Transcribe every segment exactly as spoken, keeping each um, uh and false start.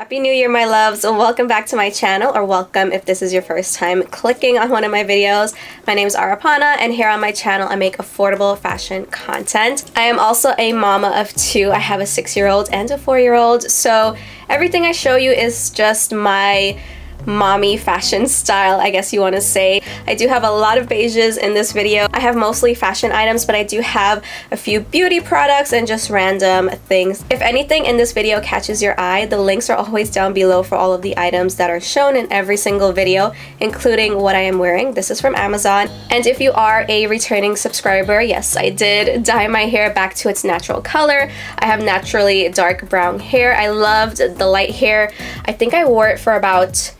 Happy New Year, my loves, and welcome back to my channel, or welcome if this is your first time clicking on one of my videos. My name is Arapana, and here on my channel I make affordable fashion content. I am also a mama of two. I have a six-year-old and a four-year-old, so everything I show you is just my mommy fashion style, I guess you want to say. I do have a lot of beiges in this video. I have mostly fashion items, but I do have a few beauty products and just random things. If anything in this video catches your eye, the links are always down below for all of the items that are shown in every single video, including what I am wearing. This is from Amazon. And if you are a returning subscriber, yes, I did dye my hair back to its natural color. I have naturally dark brown hair. I loved the light hair. I think I wore it for about,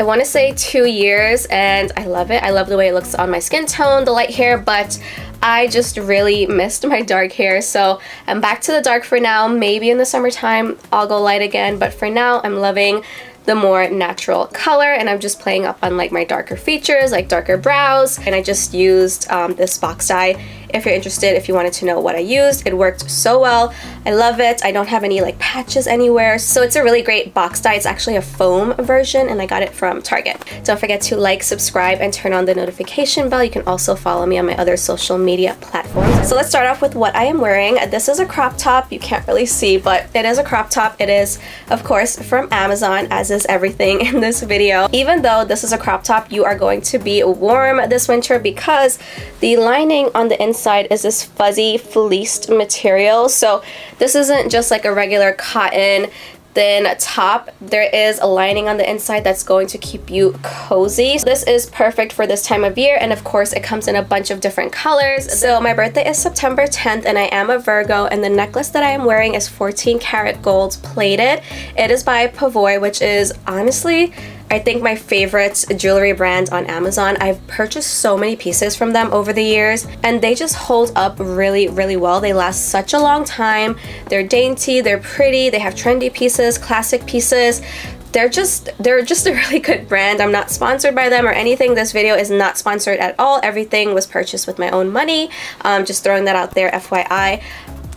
I want to say two years, and I love it. I love the way it looks on my skin tone, the light hair, but I just really missed my dark hair, so I'm back to the dark for now. Maybe in the summertime I'll go light again, but for now I'm loving the more natural color, and I'm just playing up on like my darker features, like darker brows, and I just used um, this box dye. If you're interested, if you wanted to know what I used, it worked so well. I love it. I don't have any like patches anywhere, so it's a really great box dye. It's actually a foam version, and I got it from Target. Don't forget to like, subscribe, and turn on the notification bell. You can also follow me on my other social media platforms. So let's start off with what I am wearing. This is a crop top. You can't really see, but it is a crop top. It is, of course, from Amazon, as is everything in this video. Even though this is a crop top, you are going to be warm this winter because the lining on the inside Inside is this fuzzy fleeced material. So this isn't just like a regular cotton thin top. There is a lining on the inside that's going to keep you cozy. So this is perfect for this time of year, and of course it comes in a bunch of different colors. So my birthday is September tenth, and I am a Virgo, and the necklace that I am wearing is fourteen karat gold plated. It is by Pavoy, which is honestly I think my favorite jewelry brand on Amazon. I've purchased so many pieces from them over the years, and they just hold up really, really well. They last such a long time. They're dainty, they're pretty, they have trendy pieces, classic pieces. They're just, they're just a really good brand. I'm not sponsored by them or anything. This video is not sponsored at all. Everything was purchased with my own money. Um, just throwing that out there, F Y I.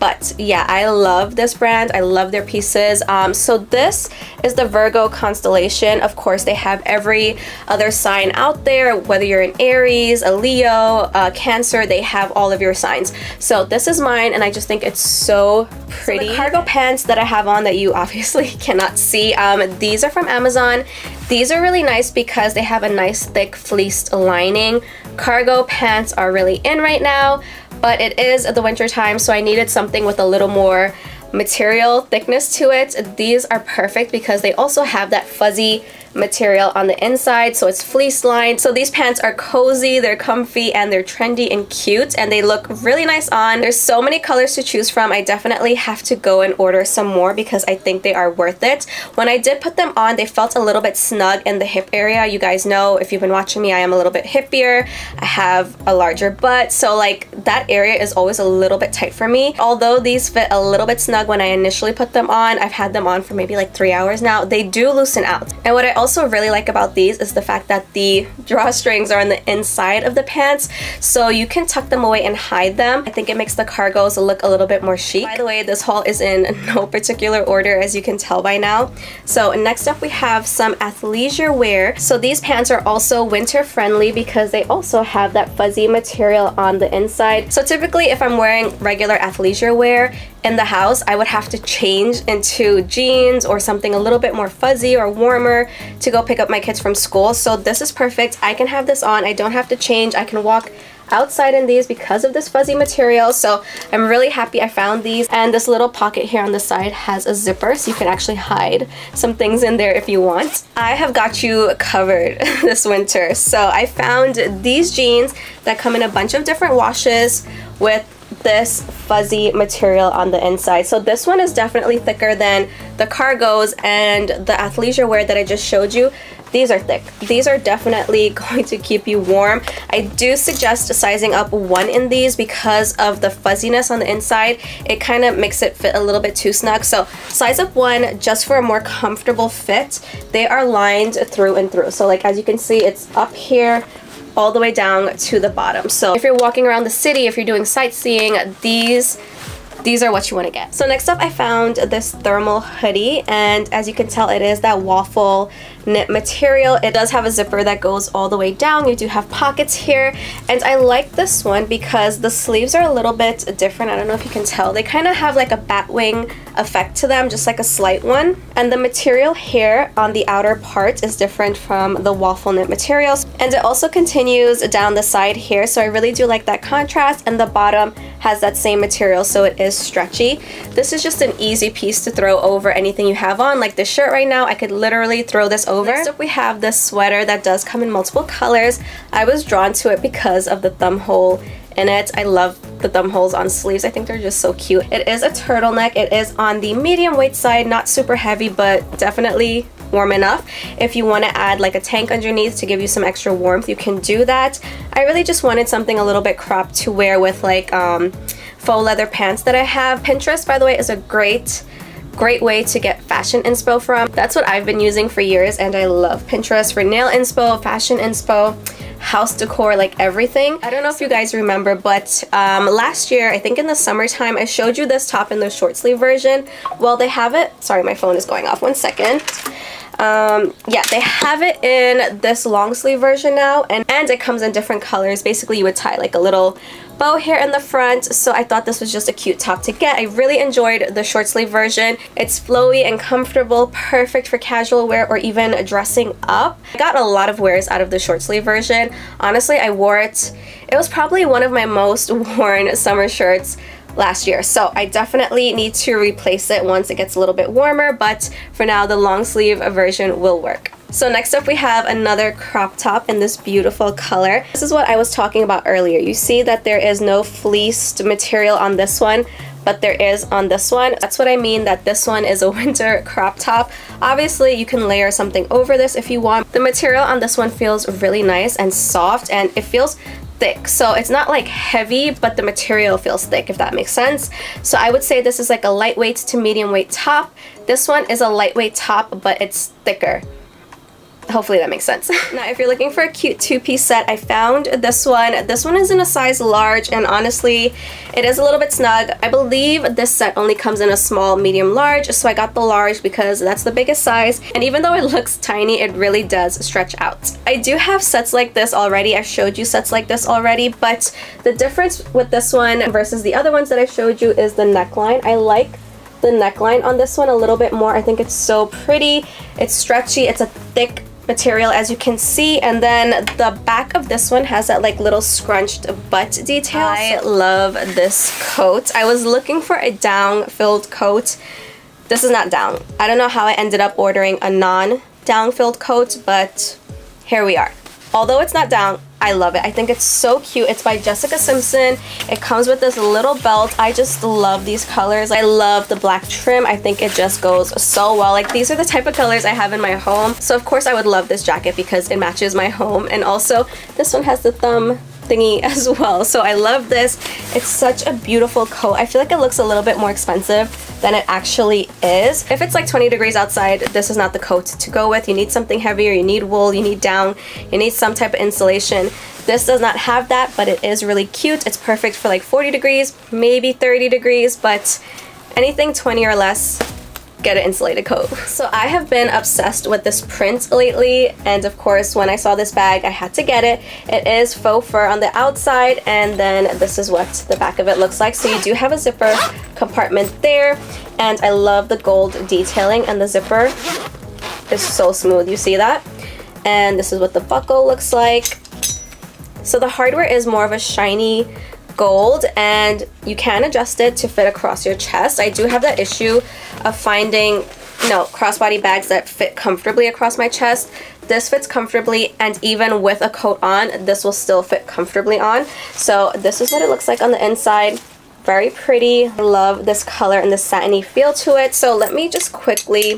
But yeah, I love this brand. I love their pieces. Um, so this is the Virgo constellation. Of course, they have every other sign out there, whether you're an Aries, a Leo, a Cancer, they have all of your signs. So this is mine, and I just think it's so pretty. So the cargo pants that I have on that you obviously cannot see, um, these are from Amazon. These are really nice because they have a nice thick fleeced lining. Cargo pants are really in right now, but it is the winter time, so I needed something with a little more material thickness to it. These are perfect because they also have that fuzzy material on the inside, so it's fleece lined. So these pants are cozy, they're comfy, and they're trendy and cute, and they look really nice on. There's so many colors to choose from. I definitely have to go and order some more because I think they are worth it. When I did put them on, they felt a little bit snug in the hip area. You guys know, if you've been watching me, I am a little bit hippier. I have a larger butt, so like that area is always a little bit tight for me. Although these fit a little bit snug when I initially put them on, I've had them on for maybe like three hours now. They do loosen out. And what I also really like about these is the fact that the drawstrings are on the inside of the pants, so you can tuck them away and hide them. I think it makes the cargos look a little bit more chic. By the way, this haul is in no particular order, as you can tell by now. So next up we have some athleisure wear. So these pants are also winter friendly because they also have that fuzzy material on the inside. So typically if I'm wearing regular athleisure wear in the house, I would have to change into jeans or something a little bit more fuzzy or warmer to go pick up my kids from school. So this is perfect. I can have this on. I don't have to change. I can walk outside in these because of this fuzzy material. So I'm really happy I found these. And this little pocket here on the side has a zipper, so you can actually hide some things in there if you want. I have got you covered this winter. So I found these jeans that come in a bunch of different washes with this fuzzy material on the inside. So this one is definitely thicker than the cargos and the athleisure wear that I just showed you. These are thick. These are definitely going to keep you warm. I do suggest sizing up one in these because of the fuzziness on the inside. It kind of makes it fit a little bit too snug. So size up one just for a more comfortable fit. They are lined through and through. So like as you can see, it's up here all the way down to the bottom. So if you're walking around the city, if you're doing sightseeing, these these are what you want to get. So next up, I found this thermal hoodie, and as you can tell, it is that waffle knit material. It does have a zipper that goes all the way down. You do have pockets here, and I like this one because the sleeves are a little bit different. I don't know if you can tell. They kind of have like a bat wing effect to them, just like a slight one. And the material here on the outer part is different from the waffle knit materials, and it also continues down the side here, so I really do like that contrast. And the bottom has that same material, so it is stretchy. This is just an easy piece to throw over anything you have on, like this shirt right now. I could literally throw this over. Next up, we have this sweater that does come in multiple colors. I was drawn to it because of the thumb hole in it. I love the thumb holes on sleeves. I think they're just so cute. It is a turtleneck. It is on the medium weight side, not super heavy, but definitely warm enough. If you want to add like a tank underneath to give you some extra warmth, you can do that. I really just wanted something a little bit cropped to wear with like um, faux leather pants that I have. Pinterest, by the way, is a great great way to get fashion inspo from. That's what I've been using for years, and I love Pinterest for nail inspo, fashion inspo, house decor, like everything. I don't know if you guys remember, but um, last year, I think in the summertime, I showed you this top in the short sleeve version. Well, they have it. Sorry, my phone is going off. One second. Um, yeah, they have it in this long sleeve version now, and, and it comes in different colors. Basically, you would tie like a little bow here in the front, so I thought this was just a cute top to get. I really enjoyed the short sleeve version. It's flowy and comfortable, perfect for casual wear or even dressing up. I got a lot of wears out of the short sleeve version. Honestly, I wore it. It was probably one of my most worn summer shirts last year, so I definitely need to replace it once it gets a little bit warmer, but for now the long sleeve version will work. So next up, we have another crop top in this beautiful color. This is what I was talking about earlier. You see that there is no fleeced material on this one, but there is on this one. That's what I mean, that this one is a winter crop top. Obviously, you can layer something over this if you want. The material on this one feels really nice and soft, and it feels thick. So it's not like heavy, but the material feels thick, if that makes sense. So I would say this is like a lightweight to medium weight top. This one is a lightweight top, but it's thicker. Hopefully that makes sense. Now, if you're looking for a cute two-piece set, I found this one. This one is in a size large, and honestly, it is a little bit snug. I believe this set only comes in a small, medium, large, so I got the large because that's the biggest size, and even though it looks tiny, it really does stretch out. I do have sets like this already. I've showed you sets like this already, but the difference with this one versus the other ones that I showed you is the neckline. I like the neckline on this one a little bit more. I think it's so pretty. It's stretchy. It's a thick material, as you can see, and then the back of this one has that like little scrunched butt detail. I love this coat. I was looking for a down filled coat. This is not down. I don't know how I ended up ordering a non down filled coat, but here we are. Although it's not down, I love it. I think it's so cute. It's by Jessica Simpson. It comes with this little belt. I just love these colors. I love the black trim. I think it just goes so well. Like, these are the type of colors I have in my home. So of course I would love this jacket because it matches my home. And also this one has the thumb thingy as well. So I love this. It's such a beautiful coat. I feel like it looks a little bit more expensive than it actually is. If it's like twenty degrees outside, this is not the coat to go with. You need something heavier. You need wool. You need down. You need some type of insulation. This does not have that, but it is really cute. It's perfect for like forty degrees, maybe thirty degrees, but anything twenty or less, get an insulated coat. So I have been obsessed with this print lately, and of course when I saw this bag I had to get it. It is faux fur on the outside, and then this is what the back of it looks like. So you do have a zipper compartment there, and I love the gold detailing, and the zipper is so smooth. You see that? And this is what the buckle looks like. So the hardware is more of a shiny gold, and you can adjust it to fit across your chest. I do have that issue of finding no crossbody bags that fit comfortably across my chest. This fits comfortably, and even with a coat on, this will still fit comfortably on. So this is what it looks like on the inside. Very pretty. I love this color and the satiny feel to it. So let me just quickly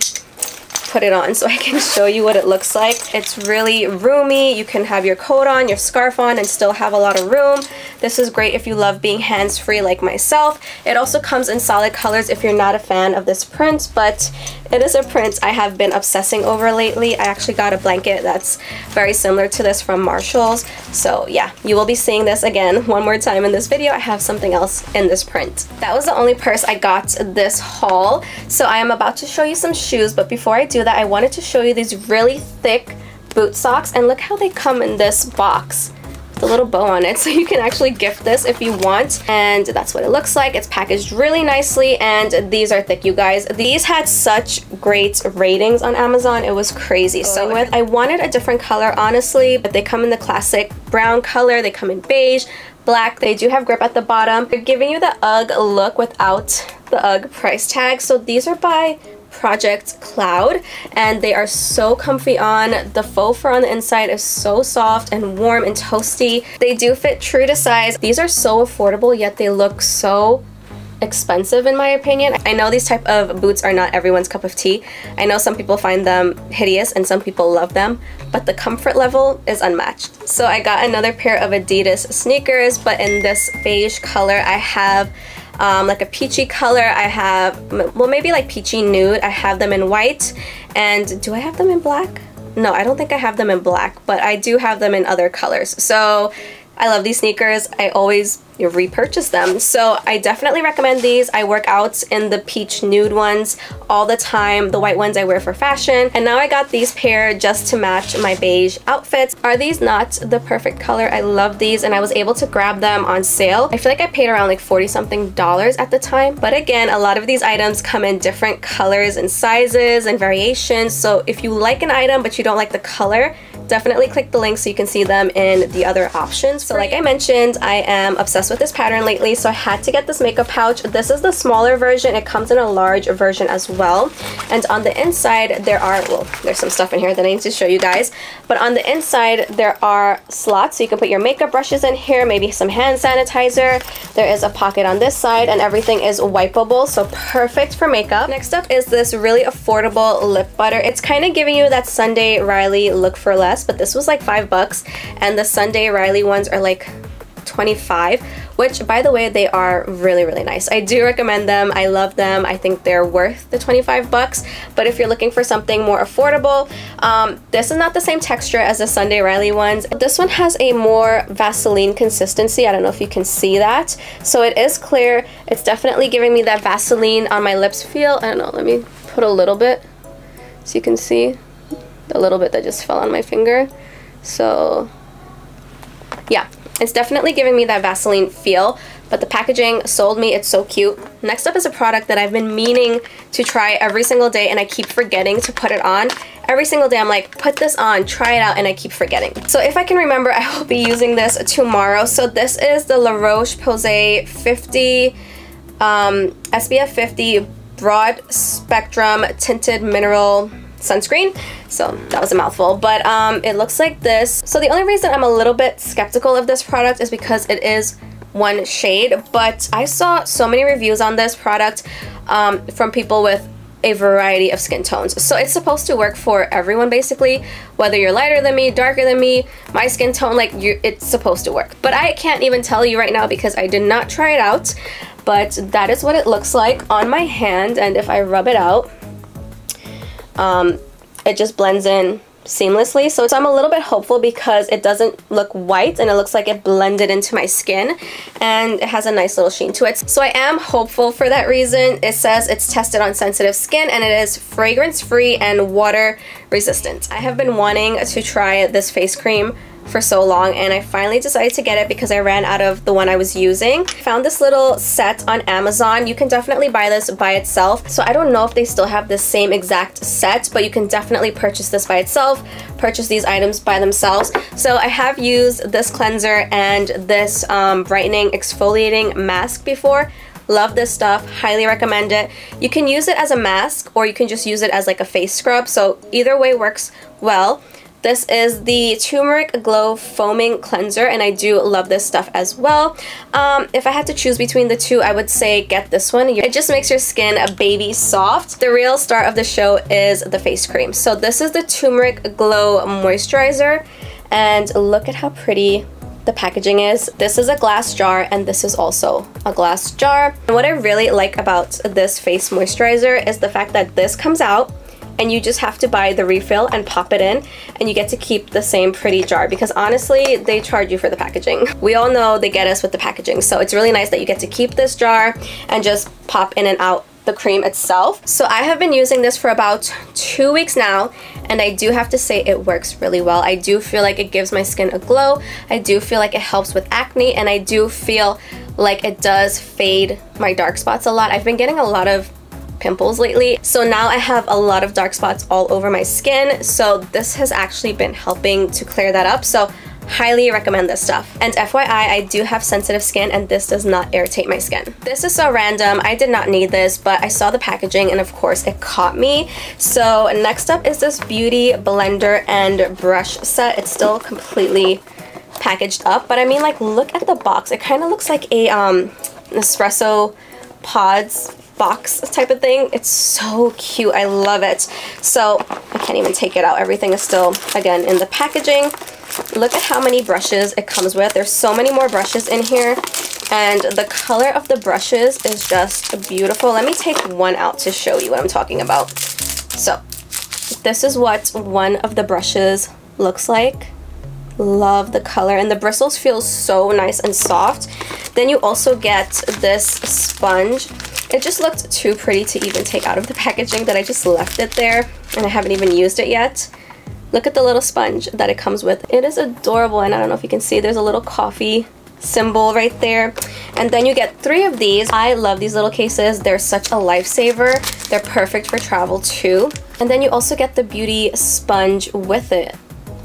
put it on so I can show you what it looks like. It's really roomy. You can have your coat on, your scarf on, and still have a lot of room. This is great if you love being hands-free like myself. It also comes in solid colors if you're not a fan of this print, but It is a print I have been obsessing over lately. I actually got a blanket that's very similar to this from Marshall's. So yeah, you will be seeing this again one more time in this video. I have something else in this print. That was the only purse I got this haul. So I am about to show you some shoes, but before I do that, I wanted to show you these really thick boot socks, and look how they come in this box. A little bow on it, so you can actually gift this if you want, and that's what it looks like. It's packaged really nicely, and these are thick, you guys. These had such great ratings on Amazon, it was crazy. So with I wanted a different color, honestly, but they come in the classic brown color, they come in beige, black, they do have grip at the bottom. They're giving you the UGG look without the UGG price tag. So these are by Project Cloud, and they are so comfy on. The faux fur on the inside is so soft and warm and toasty. They do fit true to size. These are so affordable, yet they look so expensive in my opinion. I know these type of boots are not everyone's cup of tea. I know some people find them hideous and some people love them, but the comfort level is unmatched. So I got another pair of Adidas sneakers, but in this beige color. I have Um, like a peachy color, I have, well, maybe like peachy nude. I have them in white, and do I have them in black? No, I don't think I have them in black, but I do have them in other colors. So I love these sneakers. I always repurchase them. So I definitely recommend these. I work out in the peach nude ones all the time. The white ones I wear for fashion. And now I got these pair just to match my beige outfits. Are these not the perfect color? I love these, and I was able to grab them on sale. I feel like I paid around like forty something dollars at the time. But again, a lot of these items come in different colors and sizes and variations. So if you like an item but you don't like the color, definitely click the link so you can see them in the other options. So like I mentioned, I am obsessed with this pattern lately, so I had to get this makeup pouch. This is the smaller version. It comes in a large version as well. And on the inside, there are, well, there's some stuff in here that I need to show you guys. But on the inside, there are slots, so you can put your makeup brushes in here, maybe some hand sanitizer. There is a pocket on this side, and everything is wipeable, so perfect for makeup. Next up is this really affordable lip butter. It's kind of giving you that Sunday Riley look for less, but this was like five bucks, and the Sunday Riley ones are like twenty-five, which by the way, they are really really nice. I do recommend them. I love them. I think they're worth the twenty-five bucks. But if you're looking for something more affordable, um, this is not the same texture as the Sunday Riley ones. This one has a more Vaseline consistency. I don't know if you can see that. So it is clear. It's definitely giving me that Vaseline on my lips feel. I don't know, let me put a little bit so you can see the little bit that just fell on my finger. So yeah, it's definitely giving me that Vaseline feel, but the packaging sold me. It's so cute. Next up is a product that I've been meaning to try every single day, and I keep forgetting to put it on. Every single day I'm like, put this on, try it out, and I keep forgetting. So if I can remember, I will be using this tomorrow. So this is the La Roche-Posay fifty, um, S P F fifty Broad Spectrum Tinted Mineral Sunscreen. So that was a mouthful, but um, it looks like this. So the only reason I'm a little bit skeptical of this product is because it is one shade, but I saw so many reviews on this product um, from people with a variety of skin tones. So it's supposed to work for everyone basically, whether you're lighter than me, darker than me, my skin tone, like you, it's supposed to work. But I can't even tell you right now because I did not try it out, but that is what it looks like on my hand. And if I rub it out, Um, it just blends in seamlessly. So, so I'm a little bit hopeful because it doesn't look white and it looks like it blended into my skin, and it has a nice little sheen to it. So I am hopeful for that reason. It says it's tested on sensitive skin and it is fragrance free and water resistant. I have been wanting to try this face cream for so long, and I finally decided to get it because I ran out of the one I was using. Found this little set on Amazon. You can definitely buy this by itself. So I don't know if they still have this same exact set, but you can definitely purchase this by itself, purchase these items by themselves. So I have used this cleanser and this um, brightening exfoliating mask before. Love this stuff, highly recommend it. You can use it as a mask or you can just use it as like a face scrub. So either way works well. This is the Turmeric Glow Foaming Cleanser, and I do love this stuff as well. Um, if I had to choose between the two, I would say get this one. It just makes your skin a baby soft. The real star of the show is the face cream. So this is the Turmeric Glow Moisturizer, and look at how pretty the packaging is. This is a glass jar and this is also a glass jar. And what I really like about this face moisturizer is the fact that this comes out and you just have to buy the refill and pop it in, and you get to keep the same pretty jar, because honestly they charge you for the packaging. We all know they get us with the packaging, so it's really nice that you get to keep this jar and just pop in and out the cream itself. So I have been using this for about two weeks now, and I do have to say it works really well. I do feel like it gives my skin a glow. I do feel like it helps with acne, and I do feel like it does fade my dark spots a lot. I've been getting a lot of pimples lately, so now I have a lot of dark spots all over my skin, so this has actually been helping to clear that up. So highly recommend this stuff. And F Y I, I do have sensitive skin and this does not irritate my skin. This is so random. I did not need this, but I saw the packaging and of course it caught me. So next up is this beauty blender and brush set. It's still completely packaged up, but I mean, like, look at the box. It kind of looks like a um, Nespresso pods box type of thing. It's so cute. I love it. So I can't even take it out. Everything is still, again, in the packaging. Look at how many brushes it comes with. There's so many more brushes in here, and the color of the brushes is just beautiful. Let me take one out to show you what I'm talking about. So this is what one of the brushes looks like. Love the color, and the bristles feel so nice and soft. Then you also get this sponge. It just looked too pretty to even take out of the packaging that I just left it there, and I haven't even used it yet. Look at the little sponge that it comes with. It is adorable, and I don't know if you can see, there's a little coffee symbol right there. And then you get three of these. I love these little cases. They're such a lifesaver. They're perfect for travel too. And then you also get the beauty sponge with it.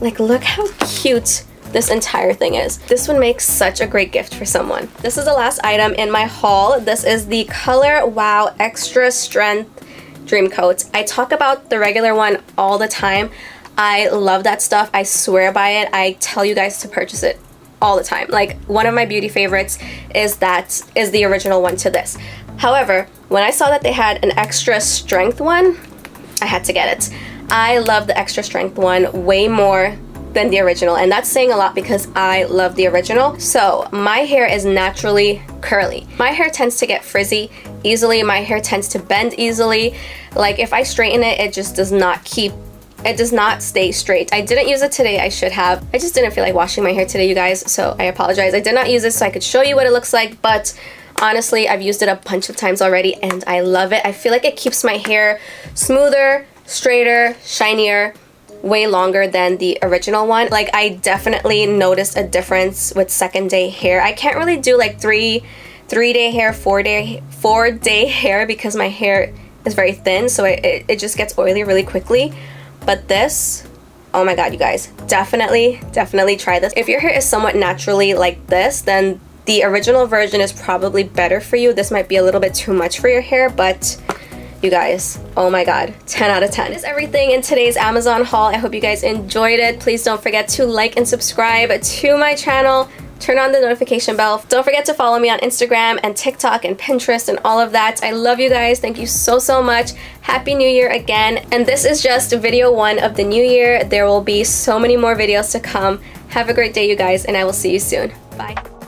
Like, look how cute this entire thing is. This would make such a great gift for someone. This is the last item in my haul. This is the Color Wow Extra Strength Dream Coat. I talk about the regular one all the time. I love that stuff. I swear by it. I tell you guys to purchase it all the time. Like, one of my beauty favorites is that is the original one to this. However, when I saw that they had an extra strength one, I had to get it. I love the extra strength one way more than the original, and that's saying a lot because I love the original. So my hair is naturally curly. My hair tends to get frizzy easily. My hair tends to bend easily. Like, if I straighten it, it just does not keep It does not stay straight. I didn't use it today. I should have. I just didn't feel like washing my hair today, you guys, so I apologize. I did not use it so I could show you what it looks like, but honestly, I've used it a bunch of times already and I love it. I feel like it keeps my hair smoother, straighter, shinier, way longer than the original one. Like, I definitely noticed a difference with second day hair. I can't really do like three, three day hair, four day, four day hair because my hair is very thin, so it, it, it just gets oily really quickly. But this, oh my god, you guys, definitely, definitely try this. If your hair is somewhat naturally like this, then the original version is probably better for you. This might be a little bit too much for your hair, but you guys, oh my god, ten out of ten. That is everything in today's Amazon haul. I hope you guys enjoyed it. Please don't forget to like and subscribe to my channel. Turn on the notification bell. Don't forget to follow me on Instagram and TikTok and Pinterest and all of that. I love you guys. Thank you so, so much. Happy New Year again. And this is just video one of the new year. There will be so many more videos to come. Have a great day, you guys, and I will see you soon. Bye.